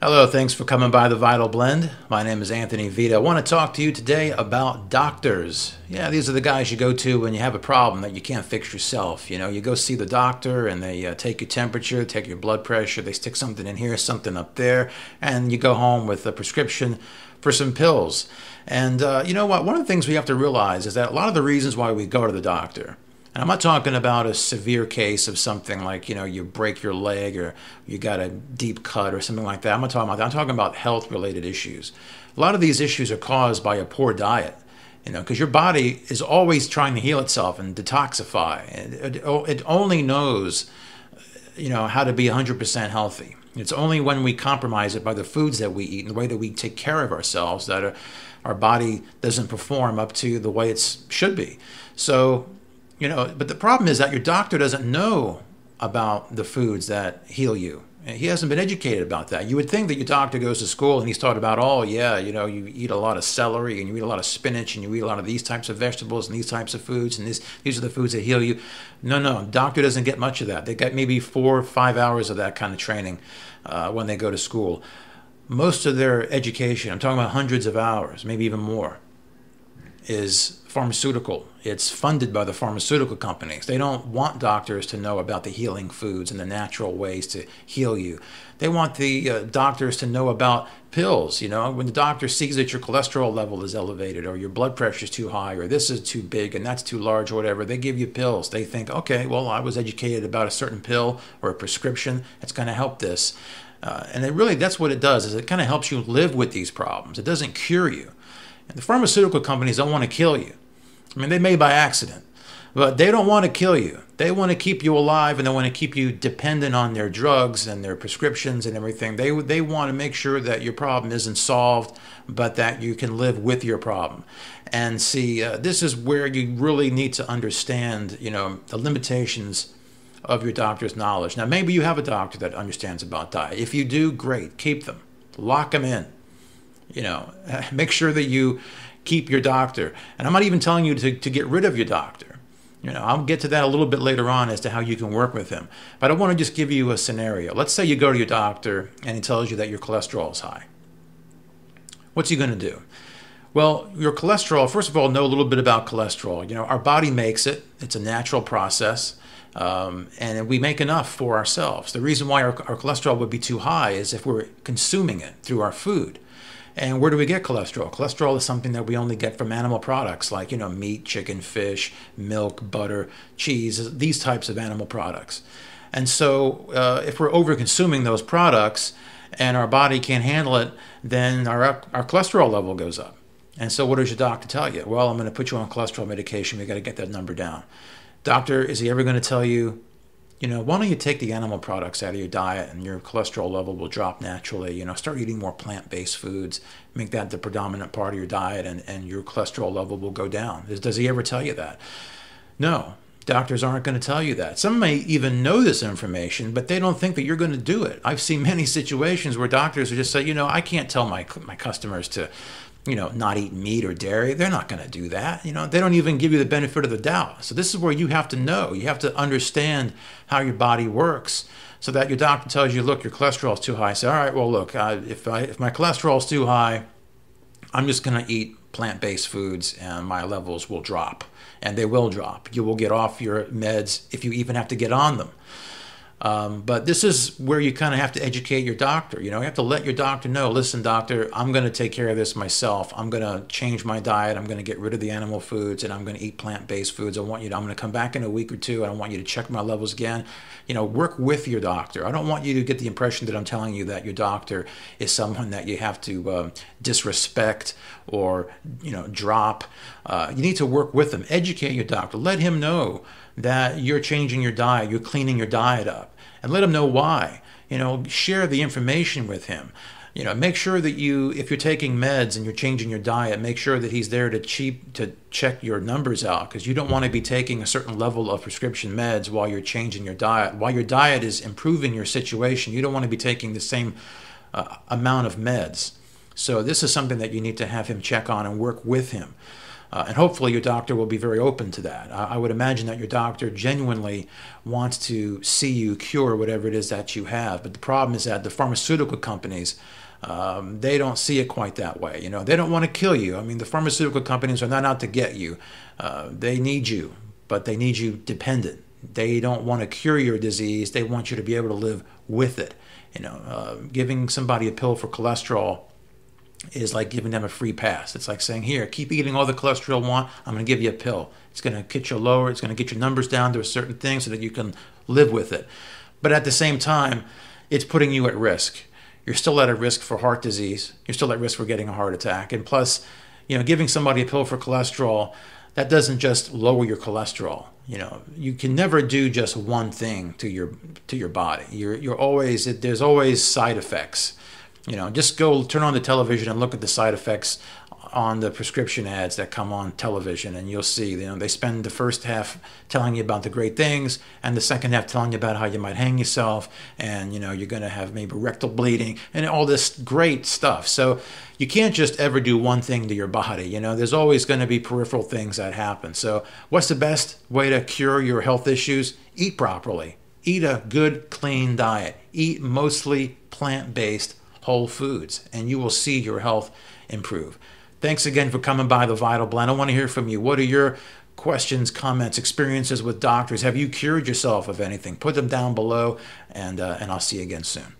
Hello, thanks for coming by The Vital Blend. My name is Anthony Vita. I want to talk to you today about doctors. Yeah, these are the guys you go to when you have a problem that you can't fix yourself. You know, you go see the doctor and they take your temperature, take your blood pressure, they stick something in here, something up there, and you go home with a prescription for some pills. And you know what? One of the things we have to realize is that a lot of the reasons why we go to the doctor, and I'm not talking about a severe case of something like, you know, you break your leg or you got a deep cut or something like that. I'm not talking about that. I'm talking about health-related issues. A lot of these issues are caused by a poor diet, you know, because your body is always trying to heal itself and detoxify. And it only knows, you know, how to be 100% healthy. It's only when we compromise it by the foods that we eat and the way that we take care of ourselves that our body doesn't perform up to the way it should be. So, you know, but the problem is that your doctor doesn't know about the foods that heal you. He hasn't been educated about that. You would think that your doctor goes to school and he's taught about, oh, yeah, you know, you eat a lot of celery and you eat a lot of spinach and you eat a lot of these types of vegetables and these types of foods and these are the foods that heal you. No, doctor doesn't get much of that. They get maybe 4 or 5 hours of that kind of training when they go to school. Most of their education, I'm talking about hundreds of hours, maybe even more, is pharmaceutical. It's funded by the pharmaceutical companies. They don't want doctors to know about the healing foods and the natural ways to heal you. They want the doctors to know about pills. You know, when the doctor sees that your cholesterol level is elevated or your blood pressure is too high or this is too big and that's too large or whatever, they give you pills. They think, okay, well, I was educated about a certain pill or a prescription that's going to help this. And it really, that's what it does, is it kind of helps you live with these problems. It doesn't cure you. And the pharmaceutical companies don't want to kill you. I mean, they may by accident, but they don't want to kill you. They want to keep you alive, and they want to keep you dependent on their drugs and their prescriptions and everything. They want to make sure that your problem isn't solved, but that you can live with your problem. And see, this is where you really need to understand, you know, the limitations of your doctor's knowledge. Now, maybe you have a doctor that understands about diet. If you do, great. Keep them. Lock them in. You know, make sure that you keep your doctor. And I'm not even telling you to get rid of your doctor. You know, I'll get to that a little bit later on as to how you can work with him. But I want to just give you a scenario. Let's say you go to your doctor and he tells you that your cholesterol is high. What's he going to do? Well, your cholesterol, first of all, know a little bit about cholesterol. You know, our body makes it. It's a natural process. And we make enough for ourselves. The reason why our cholesterol would be too high is if we're consuming it through our food. And where do we get cholesterol? Cholesterol is something that we only get from animal products like, you know, meat, chicken, fish, milk, butter, cheese, these types of animal products. And so if we're over-consuming those products and our body can't handle it, then our cholesterol level goes up. And so what does your doctor tell you? Well, I'm going to put you on cholesterol medication. We've got to get that number down. Doctor, is he ever going to tell you, you know, why don't you take the animal products out of your diet and your cholesterol level will drop naturally? You know, start eating more plant-based foods, make that the predominant part of your diet, and your cholesterol level will go down. Does he ever tell you that? No, doctors aren't going to tell you that. Some may even know this information, but they don't think that you're going to do it. I've seen many situations where doctors would just say, you know, I can't tell my customers to, you know, not eat meat or dairy. They're not going to do that. You know, they don't even give you the benefit of the doubt. So this is where you have to know. You have to understand how your body works so that your doctor tells you, look, your cholesterol is too high. Say, all right, well, look, if my cholesterol is too high, I'm just going to eat plant-based foods and my levels will drop. And they will drop. You will get off your meds if you even have to get on them. But this is where you kind of have to educate your doctor. You know, you have to let your doctor know, listen, doctor, I'm going to take care of this myself. I'm going to change my diet. I'm going to get rid of the animal foods and I'm going to eat plant-based foods. I'm going to come back in a week or two. I want you to check my levels again. You know, work with your doctor. I don't want you to get the impression that I'm telling you that your doctor is someone that you have to disrespect or, you know, drop. You need to work with them. Educate your doctor. Let him know that you're changing your diet, you're cleaning your diet up, and let him know why. You know, share the information with him. You know, make sure that you, if you're taking meds and you're changing your diet, make sure that he's there to check your numbers out, because you don't want to be taking a certain level of prescription meds while you're changing your diet. While your diet is improving your situation, you don't want to be taking the same amount of meds. So this is something that you need to have him check on and work with him. And hopefully your doctor will be very open to that. I would imagine that your doctor genuinely wants to see you cure whatever it is that you have. But the problem is that the pharmaceutical companies, they don't see it quite that way. You know, they don't want to kill you. I mean, the pharmaceutical companies are not out to get you. They need you, but they need you dependent. They don't want to cure your disease. They want you to be able to live with it. You know, giving somebody a pill for cholesterol is like giving them a free pass. It's like saying, here, keep eating all the cholesterol you want. I'm going to give you a pill. It's going to get you lower. It's going to get your numbers down to a certain thing so that you can live with it. But at the same time, it's putting you at risk. You're still at a risk for heart disease. You're still at risk for getting a heart attack. And plus, you know, giving somebody a pill for cholesterol, that doesn't just lower your cholesterol. You know, you can never do just one thing to your body. You're always, there's always side effects. You know, just go turn on the television and look at the side effects on the prescription ads that come on television, and you'll see, you know, they spend the first half telling you about the great things and the second half telling you about how you might hang yourself, and, you know, you're going to have maybe rectal bleeding and all this great stuff. So you can't just ever do one thing to your body. You know, there's always going to be peripheral things that happen. So what's the best way to cure your health issues? Eat properly. Eat a good, clean diet. Eat mostly plant-based whole foods, and you will see your health improve. Thanks again for coming by The Vital Blend. I want to hear from you. What are your questions, comments, experiences with doctors? Have you cured yourself of anything? Put them down below, and I'll see you again soon.